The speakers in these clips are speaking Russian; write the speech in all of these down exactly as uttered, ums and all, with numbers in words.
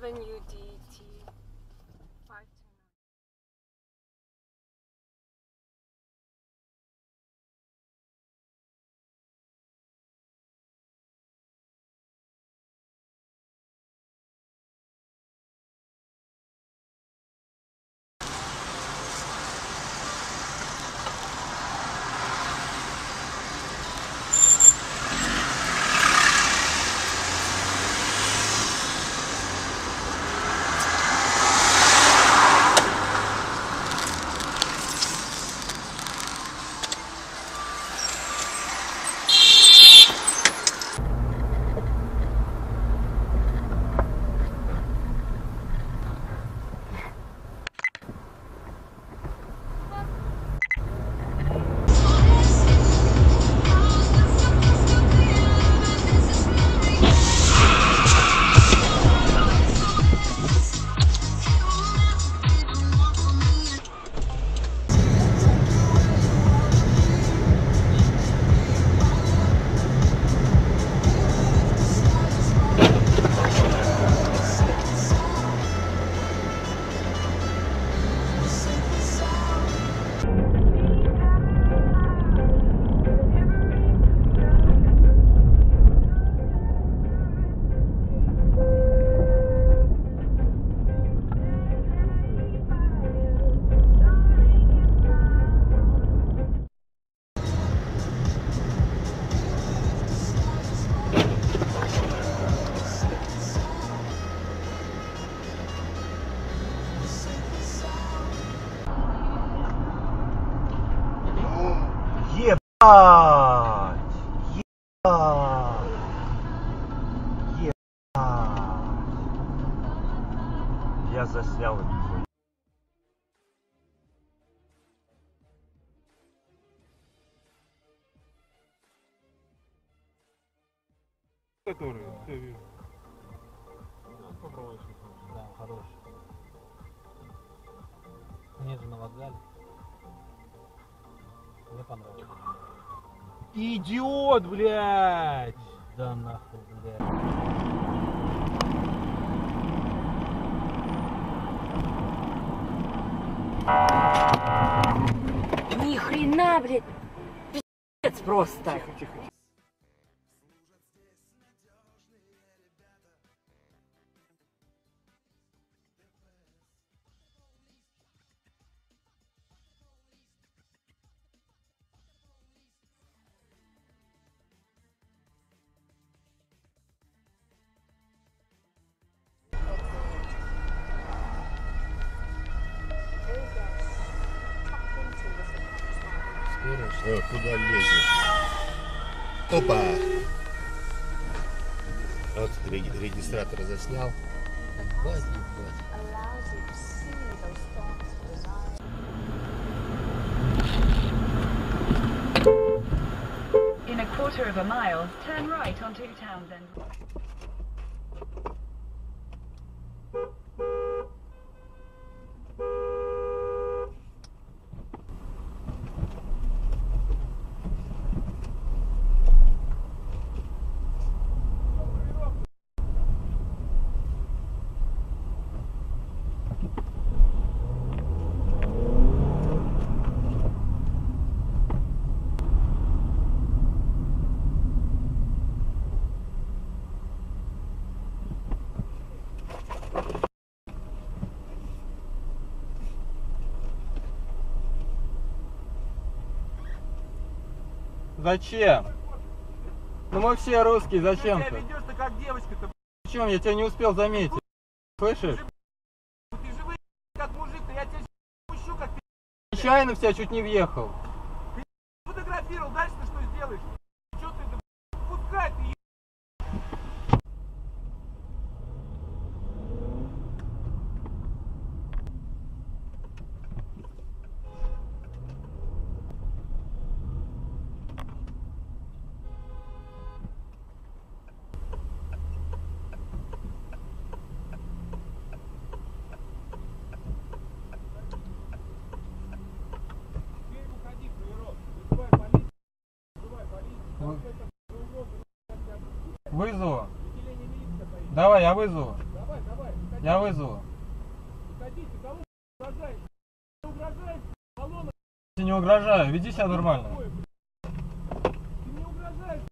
seven U D T. Ебать! Ебать! Ебать! Я заснял это. Который, ты видишь? Да, хороший. Мне же на вокзале. Мне понравилось. Идиот, блядь! Да нахуй, блядь. Ни хрена, блядь! Пиздец просто! Тихо, тихо. О, куда лезешь? Опа! Вот, регистратор заснял. Хватит, хватит. Зачем? Ну мы все русские, зачем ты? Ты ведешь -то как девочка-то, почему? Я тебя не успел заметить. Слышишь? Ты же вы, как мужик-то, я тебя пущу, как ты. Нечаянно в тебя чуть не въехал. Ты фотографировал, дальше ты что сделаешь? Че ты это, пускай ты, вызову. Давай, я вызову. Давай, давай. Я вызову. Уходите, кому угрожаете? Не угрожаете? Баллоны... Я не угрожаю, веди себя нормально. Ты не угрожаешь.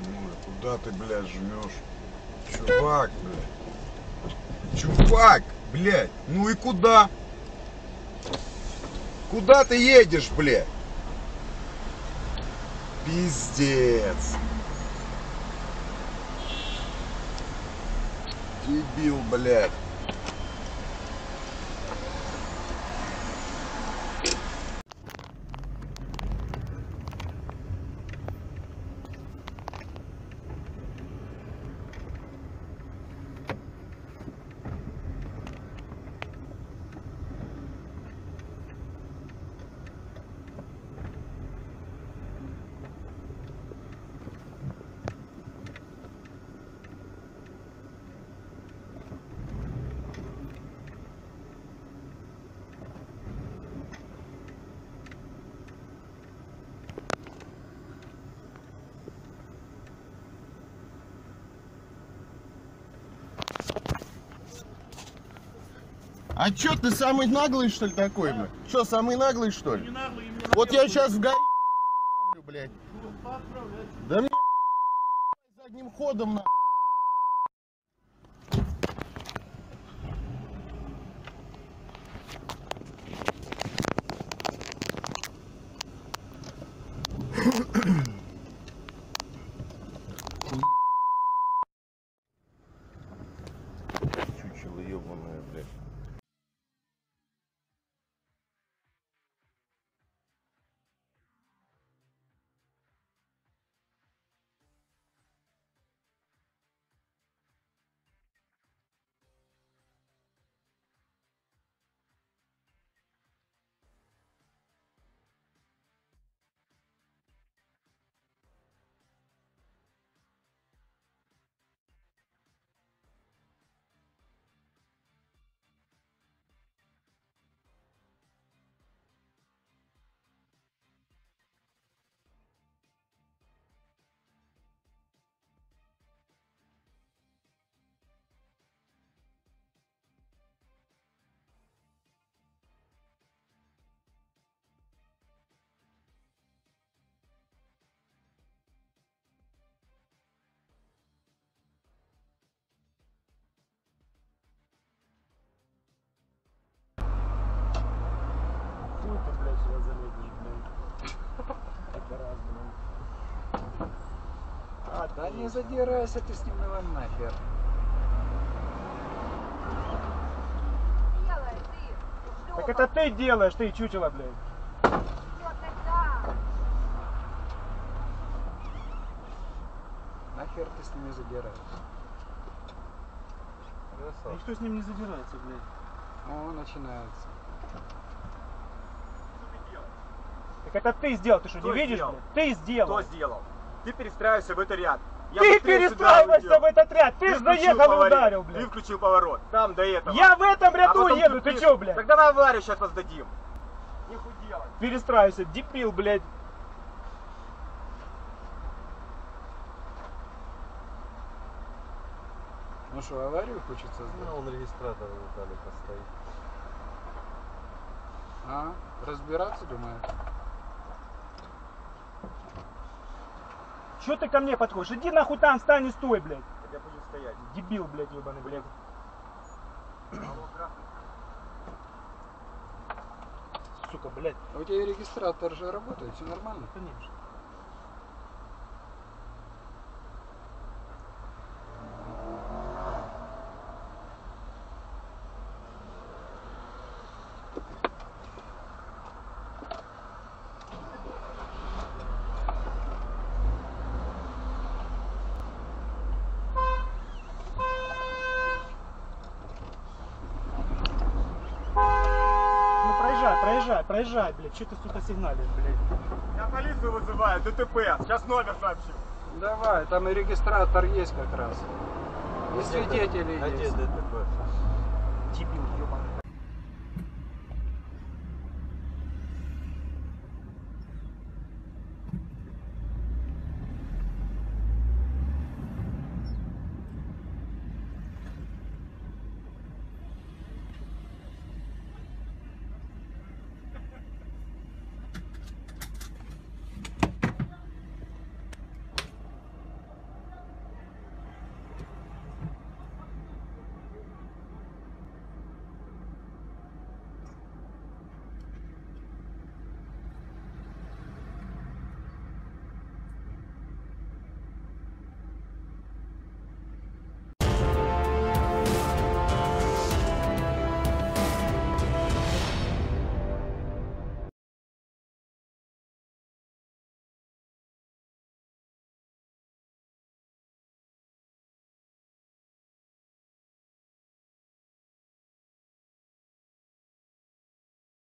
Девочки, куда ты, блядь, жмешь? Чувак, блядь. Чувак, блядь. Ну и куда? Куда ты едешь, блядь? Пиздец. Дебил, блядь. А чё, ты самый наглый, что ли, такой, блядь? Чё, самый наглый, что ли? Наглый, вот я сейчас в га... блядь. Да мне задним ходом, на... Чучело ёбаное, блядь. А, да не задирайся ты с ним, давай нахер. Делай ты, так это ты делаешь, ты чучело, блядь. Все, тогда. Нахер ты с ним не задираешься. Красава. Никто с ним не задирается, блядь. О, начинается. Так это ты сделал, ты что, не видишь? Сделал? Ты сделал. Кто сделал? Ты перестраиваешься в этот ряд. Я ты перестраиваешься в этот ряд, ты, ты же доехал и ударил, блядь. Ты включил поворот, там до этого. Я в этом ряду а еду, ты, ты че, блядь? Тогда на аварию сейчас воздадим. Нихуя делать. Перестраивайся, дебил, блядь. Ну что, аварию хочется знать? Ну, он регистратор в Италии поставит. А, разбираться, думаю. Чё ты ко мне подходишь? Иди нахуй там, встань и стой, блядь. Я буду стоять. Дебил, блядь, ебаный, блядь. Сука, блядь. А у тебя регистратор же работает, все нормально? Конечно. Проезжай, проезжай, проезжай, блядь, что ты тут сигналишь, блядь? Я полицию вызываю, ДТП, сейчас номер сообщу. Давай, там и регистратор есть как раз. И свидетели есть. А где ДТП? Дебил, ёбаный.